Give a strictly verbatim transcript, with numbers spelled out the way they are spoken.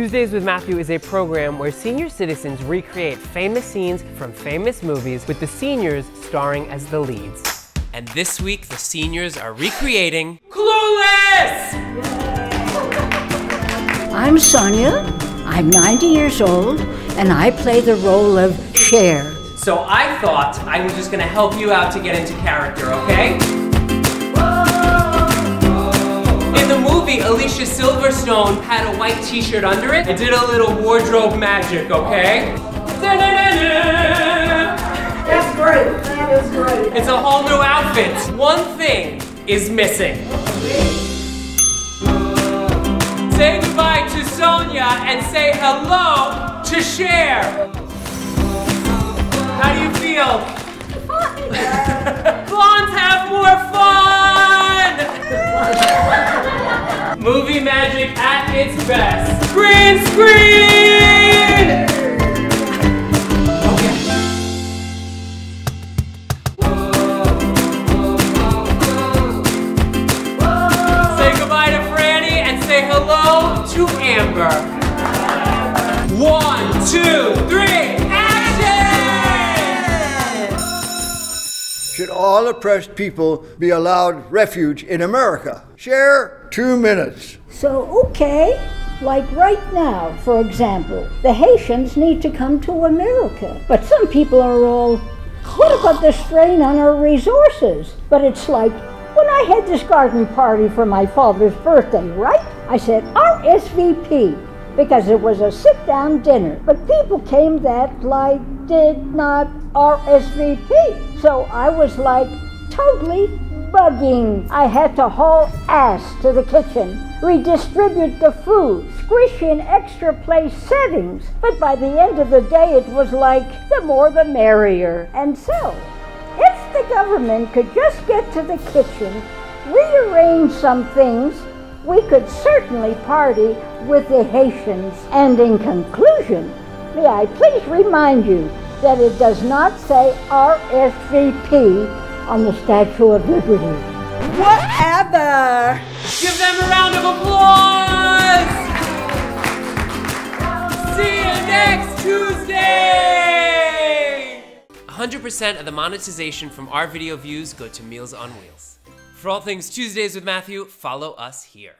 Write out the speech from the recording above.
Tuesdays with Matthew is a program where senior citizens recreate famous scenes from famous movies with the seniors starring as the leads. And this week, the seniors are recreating Clueless! I'm Sonia, I'm ninety years old, and I play the role of Cher. So I thought I was just gonna help you out to get into character, okay? Alicia Silverstone had a white t-shirt under it. I did a little wardrobe magic, okay? That's great, that is great. It's a whole new outfit. One thing is missing. Say goodbye to Sonia and say hello to Cher. How do you feel? Blondes have more fun! Movie magic at its best. Green screen! Okay. Say goodbye to Franny and say hello to Amber. One, two, three, action! Should all oppressed people be allowed refuge in America? Share. Two minutes. So, okay, like right now, for example, the Haitians need to come to America. But some people are all, what about the strain on our resources? But it's like, when I had this garden party for my father's birthday, right? I said, R S V P. Because it was a sit-down dinner. But people came that, like, did not R S V P. So I was like, totally bugging. I had to haul ass to the kitchen, redistribute the food, squish in extra place settings. But by the end of the day, it was like, the more the merrier. And so, if the government could just get to the kitchen, rearrange some things, we could certainly party with the Haitians. And in conclusion, may I please remind you that it does not say R S V P on the Statue of Liberty. Whatever! Give them a round of applause! See you next Tuesday! one hundred percent of the monetization from our video views go to Meals on Wheels. For all things Tuesdays with Matthew, follow us here.